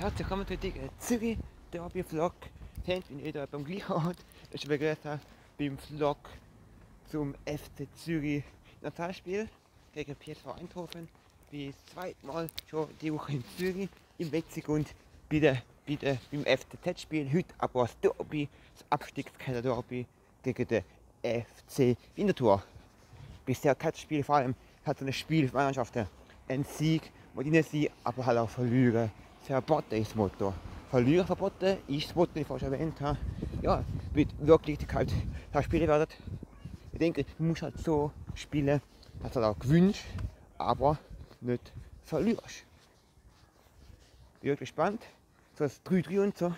Herzlich willkommen zu diesem Zürich Derby Vlog. Fans in jeder beim Gleichhaut. Ich begrüße beim Vlog zum FC Zürich Nationalspiel gegen PSV Eindhoven. Wie das zweite Mal schon die Woche in Zürich, im Wetzig und wieder beim FCZ-Spiel. Heute aber das Derby, das Abstiegskeller-Derby gegen den FC Winterthur. Bisher kein Spiel, vor allem hat so ein Spiel für Mannschaften einen Sieg, worin sie aber halt auch verlieren. Verboten ist das Motto. Verlieren verboten ist das Motto, das ich vorhin erwähnt habe. Ja, wird wirklich halt das Spiel werden. Ich denke, man muss halt so spielen, dass du auch gewünscht, aber nicht verlierst. Ich bin wirklich gespannt. So das 3-3 und so,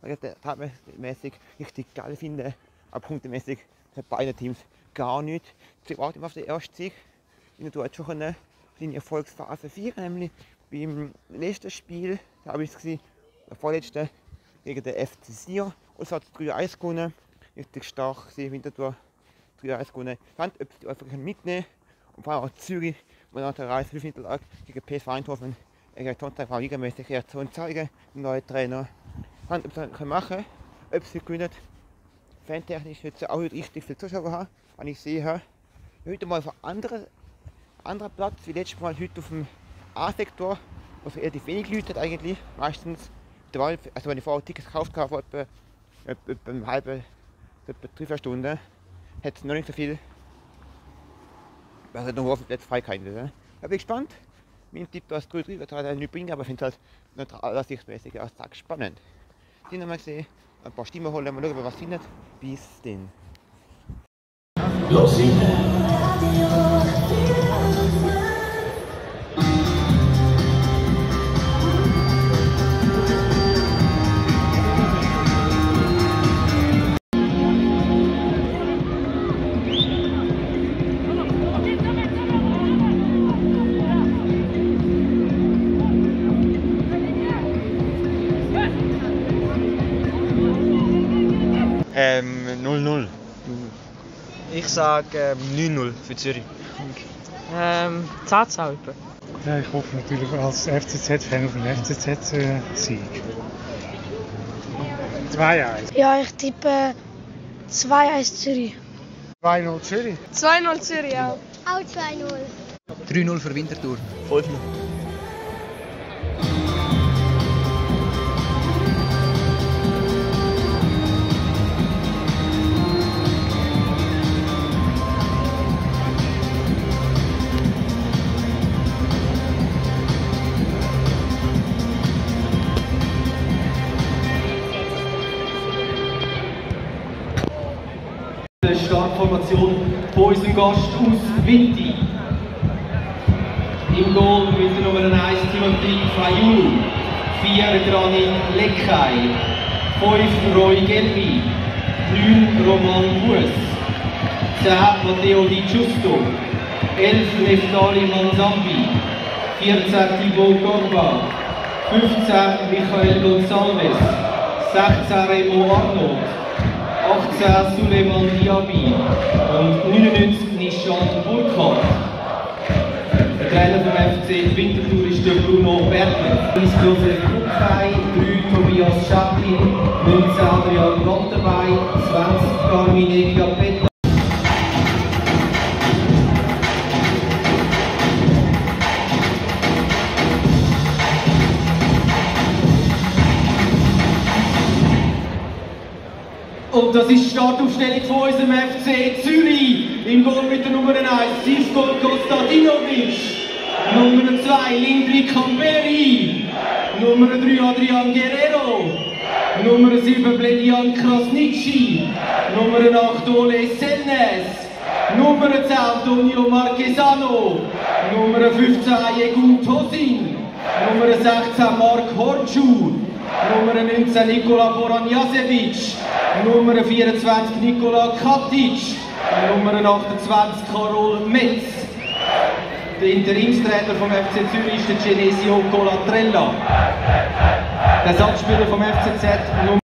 weil ich das tabellenmäßig richtig geil finde. Aber punktemäßig bei beiden Teams gar nicht. Ich warte immer auf den ersten Sieg. Ich konnte schon in der Erfolgsphase 4, nämlich beim letzten Spiel, da habe ich es gesehen, der vorletzte, gegen den FC Sion. Und es hat 3-1 gewonnen. Richtig stark gesehen, Winterthur 3-1 gewonnen. Ich fand, ob sie die einfach mitnehmen können. Und vor allem auch Zürich, wo nach der Reise 5-Niederlage gegen PSV Eindhoven, Sonntag war regelmäßig Reaktion zeigen, den neuen Trainer. Ich fand, ob sie das machen können, ob sie gewinnen. Fantechnisch wird es auch nicht richtig viele Zuschauer haben, wenn ich sehe. Heute mal auf einem anderen Platz, wie letztes Mal heute auf dem A-Sektor, was relativ wenig Leute hat eigentlich, meistens. Also wenn ich vorher Tickets gekauft habe, vor etwa eine halbe, etwa 3-4 Stunden, hat es noch nicht so viel. Weil es noch auf dem Platz frei kann. Ne? Ich bin gespannt. Mein Tipp war das 3-3, wird halt nicht bringen, aber ich finde es halt neutral, sichtmäßig aus Tag spannend. Die nochmal gesehen, ein paar Stimmen holen, mal schauen, ob wir was findet. Bis dann. Los, ich sage 9-0 für Zürich. Okay. Zahnsalbe. Ja, ich hoffe natürlich als FCZ-Fan auf einen FCZ-Sieg. 2-1. Ja, ich tippe 2-1 Zürich. 2-0 Zürich. 2-0 Zürich, ja. Auch 2-0. 3-0 für Winterthur. 5-0. Startformation von unserem Gast aus Winti. Im Goal mit der Nummer 1 Timothy Fayoul, 4 Rani Leccai, 5 Roy Gelmi, 9 Roman Buess, 10 Matteo Di Giusto, 11 Neftali Manzambi, 14 Thibaut Corba, 15 Michael González, 16 Remo Arnold, 18 Suleyman Diaby und 99 Nishan Vulkan. Der Trainer vom FC Winterthur ist der Bruno Berger. 30 Josef Kupfei, 3 Tobias Schatti, 19 Adrian Rotterbein, 20 Carmin Eviga Petla. Und das ist die Startaufstellung von unserem FC Zürich. Im Goal mit der Nummer 1 Sifgold Konstantinovic, Nummer 2 Lindrik Hamberi, Nummer 3 Adrian Guerrero, Nummer 7 Bledian Krasniqi, Nummer 8 Ole Sennes, Nummer 10 Antonio Marquesano, Nummer 15 Aiyegun Tosin, Nummer 16 Marc Horschu, Nummer 19 Nikola Boranjasevic, Nummer 24 Nikola Katic, Nummer 28 Karol Metz. Der Interimstrainer vom FC Zürich ist der Genesio Colatrella. Der Ersatzspieler vom FCZ Nummer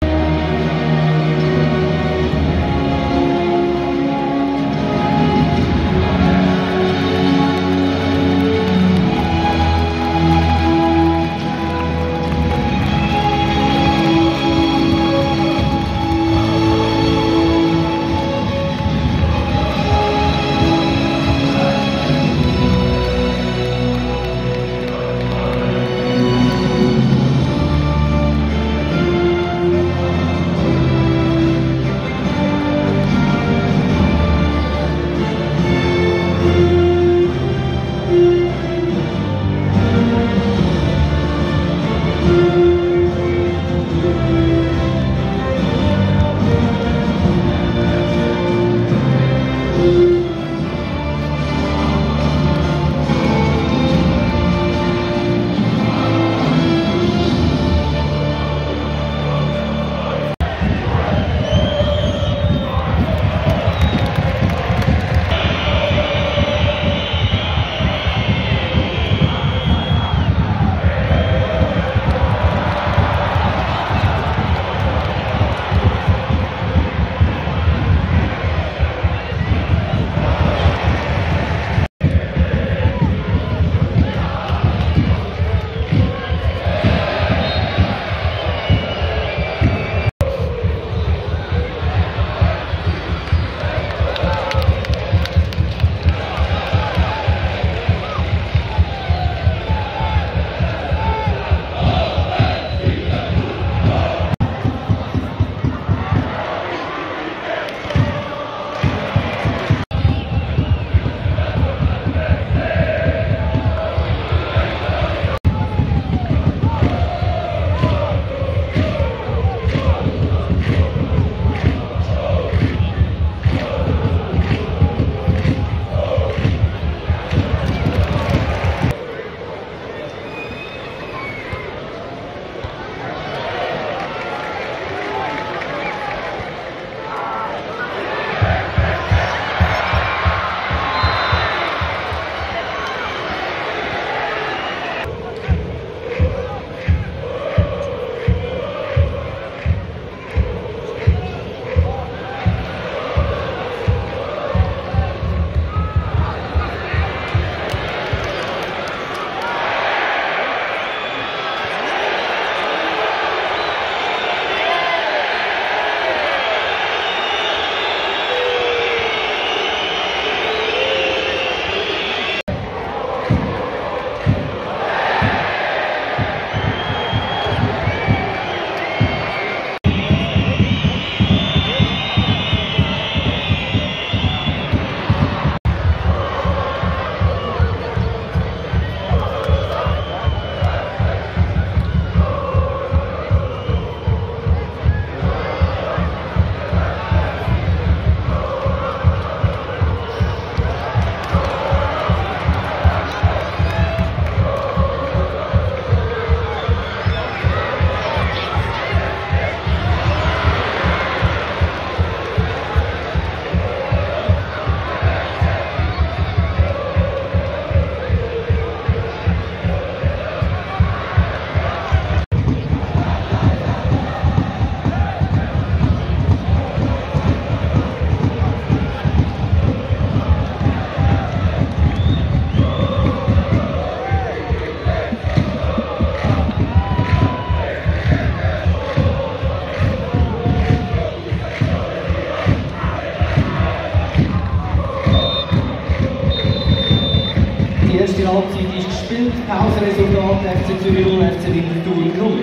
Hausresultat FC Zürich und FC Winterthur.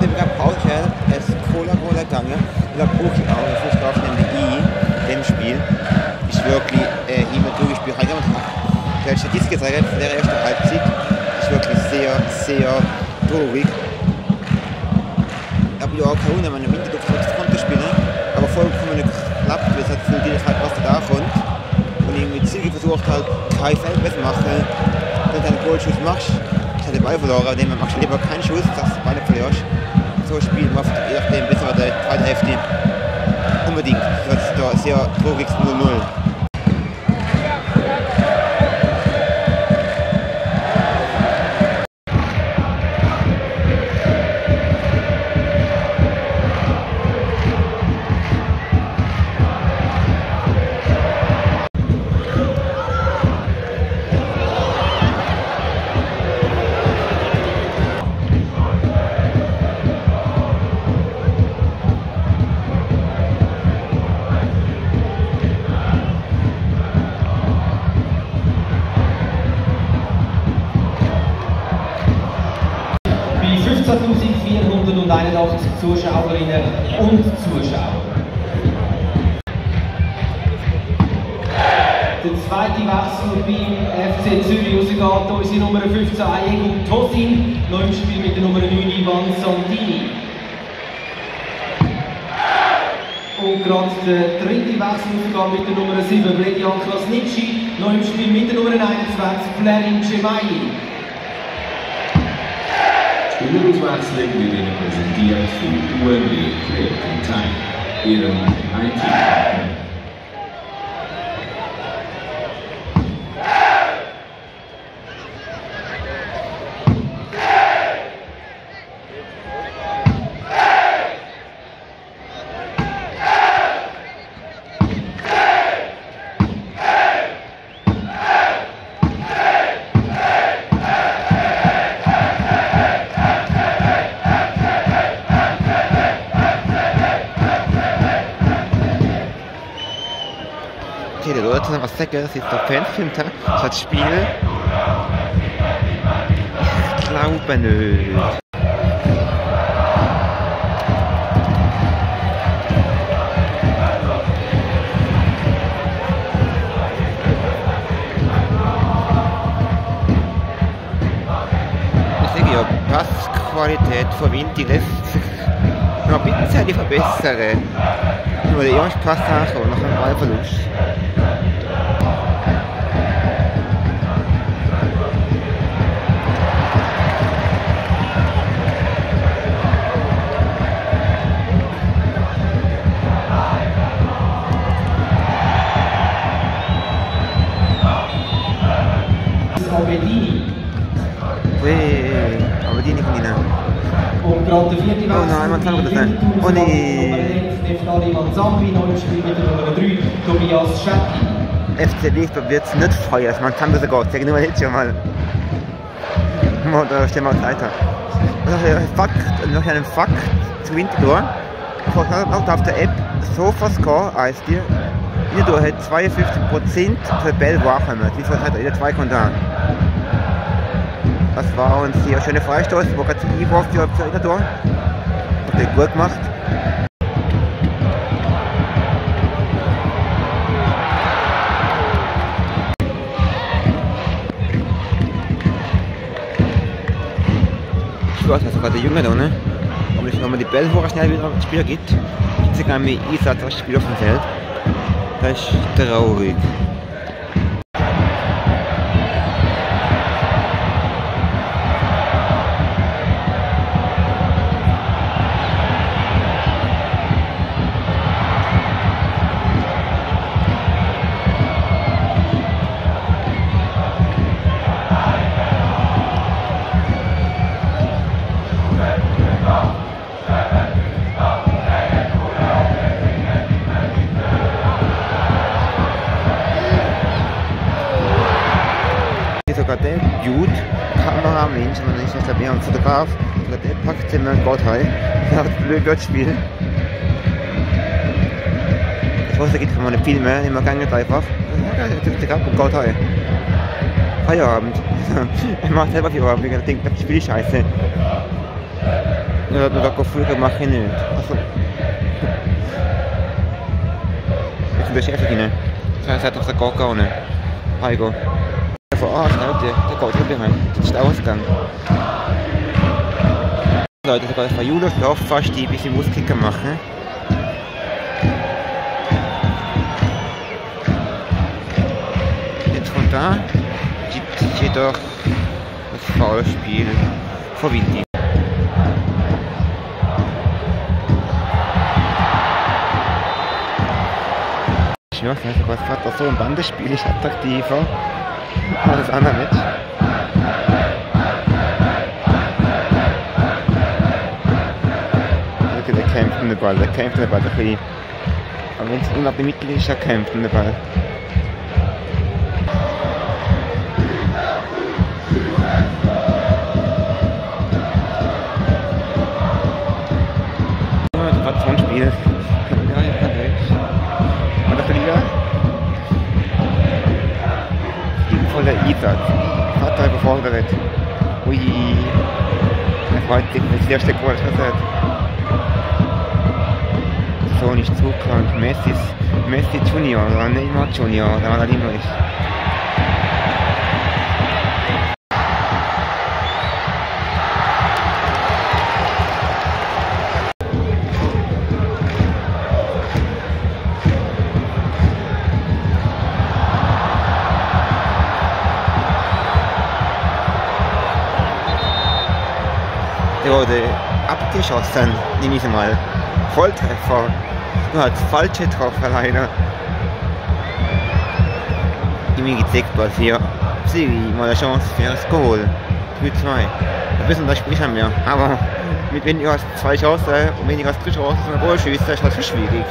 Tym jak Paulczek jest kola tanie, dla Buchi auch, ich muss drauf nehmen, dem Spiel ist wirklich immer durchgespielt. Der Statistik gezeigt von der ersten Halbzeit ist wirklich sehr, sehr traurig. Aber ja, keine Wunder, wenn man im Winterthur trotzdem Konterspielen, aber vollkommen nicht geklappt, weil es hat viel direkt halt was da kommt. Und irgendwie Zürich versucht halt, kein Feldwert zu machen. Wenn du einen Goalschuss machst, hast du den Ball verloren, indem man lieber keinen Schuss, dass du den Ball nicht verlierst. So spielt man je nachdem bis zur zweiten Hälfte unbedingt. Das ist da sehr trauriges 0-0. Zuschauerinnen und Zuschauer. Der zweite Wechsel beim FC Zürich rausgeht durch die Nummer 15 Aiyegun Tosin, neu im Spiel mit der Nummer 9 Santini. Und gerade der dritte Wechsel mit der Nummer 7 Bledian Krasniqi, neu im Spiel mit der Nummer 21 Bledian Krasniqi. Die Führungswechsel wird Ihnen präsentiert von UMB Creative Time, Ihrem IT-Partner. Das ist der Fernsehfilmtag, das Spiel. Ich glaube nicht. Ich sage ja, Passqualität von Winti lässt sich noch ein bisschen verbessern. Nur der erste Pass nachher und nach einem Ballverlust. Der vierte Wechsel, oh nee. Neftali Manzambi, neu Spiel mit der Nummer 3, Tobias Schatti. FC Winterthur wird es nicht feuern, man kann das sogar, sag nur jetzt schon mal. Da stehen wir uns weiter. Noch einen Fakt zu Winterthur. Auch auf der App SofaScore heißt die. Winterthur hat 52% für Bell wahrgenommen, das hat jeder zwei Kontan. Das war ein sehr schöner Freistoß, wo ganz ein Einwurf für Winterthur. Hat den gut gemacht. Ich weiß, das ist sogar der Junge da, ne? Aber wenn man die Bälle vorher schnell wieder ins Spiel gibt, gibt es gar nicht mehr Einsatz, das Spiel auf dem Feld. Das ist traurig. Blöd spielen. Ich weiß, da gibt es keine Filme, die man gegangen einfach. Ja, das ist der Gott, Gott, Feierabend. Er macht selber Feierabend, ich denke, das ist die Scheiße. Nur hat er doch früher gemacht, nicht. Ich bin beschäftigt, ne? Das hat auf der Gorka, ne? Heigo. Der vor Ort, ne? Der Gorka drin rein. Das ist der Ausgang. Leute, sogar das war Julius Lauf fast die ein bisschen Muskicker gemacht, ne? Jetzt von da gibt es jedoch das Foulspiel vor Windy. Ich weiß nicht, was gerade das so ein Bandespiel ist attraktiver als das andere nicht. Okay, der kämpft um den Ball, der bisschen. Aber wenn es unab der Mittel ist, er kämpft um den Ball. Gefordert. Ui, er freut sich, wenn es erste Goal hat. So nicht zukommt. Messi Junior oder Neymar Junior oder was auch immer ist. Wurde abgeschossen, nehme ich mal. Volltreffer. Nur als falsche Treffer leider. Irgendwie gezeigt was hier. Zürich mal eine Chance für das Goal. 3-2. Ein bisschen das Spiel haben wir. Aber mit weniger als zwei Chancen und weniger als drei Chancen und ein Goal schießt, das ist das schwierig.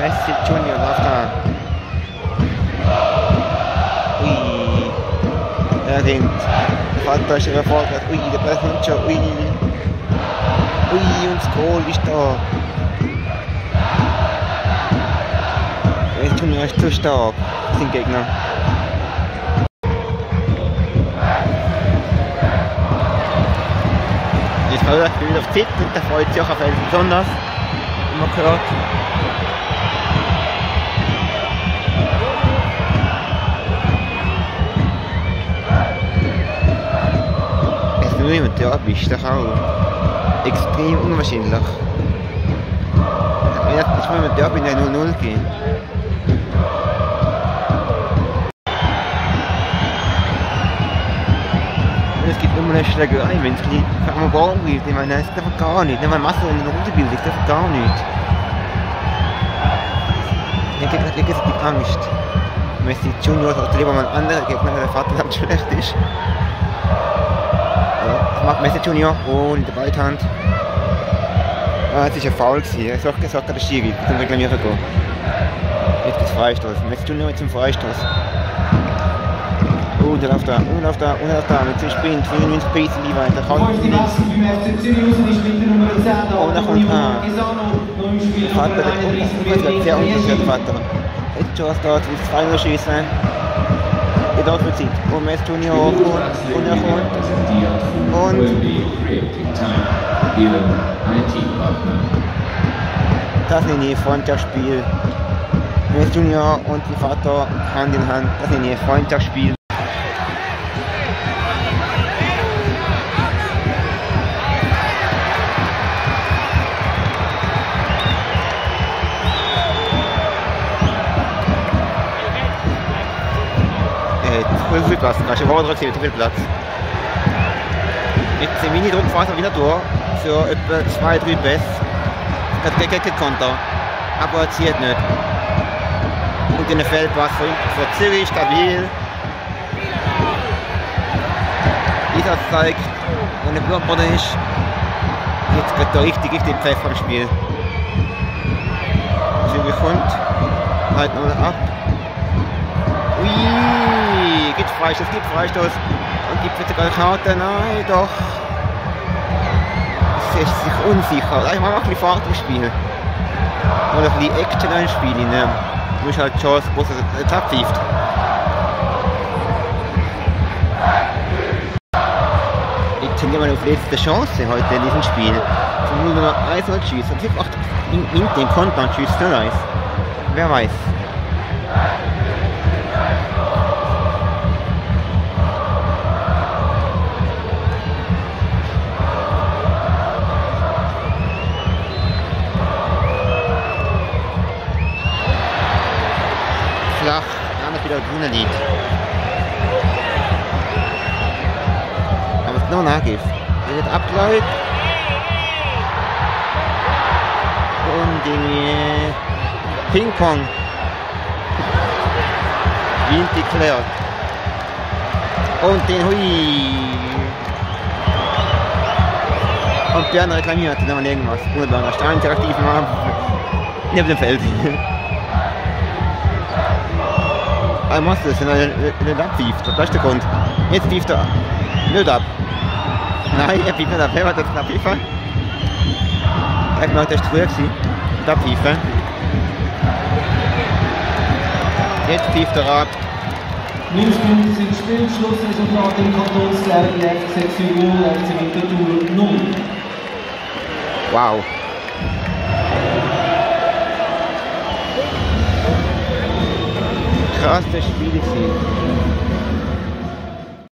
Messi Junior läuft da. Ui. Er rennt. Fantastisch überfordert. Ui, der Ball kommt schon. Ui. Ui, und das Goal ist da. Messi Junior ist zu stark. Sein Gegner. Jetzt hat er das Gefühl auf Zeit und der freut sich auch auf jeden Fall besonders. Immer gehört. Diaby ist doch auch extrem unwahrscheinlich. Ich will mit Diaby in der 0-0 gehen. Und es gibt immer eine Schlägerei, wenn es nicht einmal gar nicht. Ich meine, das ist einfach gar nicht. Wenn man Masse und eine Runde bildet, das ist gar nicht. Der Gegner gibt Angst. Wenn es die Juniors oder lieber mal ein anderer Gegner, der Vaterland schlecht ist. Macht Messi Junior und der Beithand. Ah, es ist ein Foul gewesen. Ich habe gesagt, das ist schwierig. Ich kann reklamieren gehen. Jetzt gibt es Freistoß. Messi Junior jetzt im Freistoß. Und er läuft da, und er läuft da. Mit dem Sprint, 95 Pace in die Weite. Und er kommt an. Der Vater, der sehr unsicher, der Vater. Jetzt schon was dort, will es 2-0 schiessen. Er dort bezieht. Und Messi Junior hoch und er kommt. Und das ist ein Freundschaftsspiel. Messi Junior und die Vater Hand in Hand. Das ist ein Freundschaftsspiel. Jetzt Südwesten, Asche Bauer direkt im Mittelplatz. Jetzt im Mini-Druck von FC Winterthur für etwa 2-3 Bess. Das geht kein Konter, aber erzielt nicht. Und in der Feldpass für Zürich, stabil. Dieser zeigt, wo der Blutbruder ist. Jetzt wird da richtig Pfeff vom Spiel. Zürich kommt, halten wir ab. Ui, gibt Freistoß. Und gibt es sogar eine Karte? Nein, doch. Es ist sich unsicher. Ich mache auch ein bisschen Fahrt im Spiel. Und ein bisschen Action im Spiel. Ne? Du musst halt die Chance, dass es abpfeift. Jetzt sind wir auf letzte Chance heute in diesem Spiel. Zum Null Nummer 1 und Tschüss. Und ich achte in den Konter und Tschüss, wer weiß. Wer weiß. Grüne Lied. Aber es ist noch Nachgift. Er wird abgeleitet. Und den Ping-Pong. Wind geklärt. Und den Hui. Und Bern reklamiert. Da haben wir irgendwas. Wunderbar. Da stand der aktiv neben dem Feld. Ein Monster ist, wenn er abpfieft, das ist der Grund. Jetzt pfieft er nicht ab. Nein, er pfieft nicht ab. Wer hat jetzt abpfeifen? Er hat gemerkt, er war früher gewesen. Und abpfeifen. Jetzt pfieft er ab. Minusminuten sind Spielschlussresultat im Kantonslehrer FC Sion, FC Winterthur 0. Wow. Krass, das Spiel gesehen.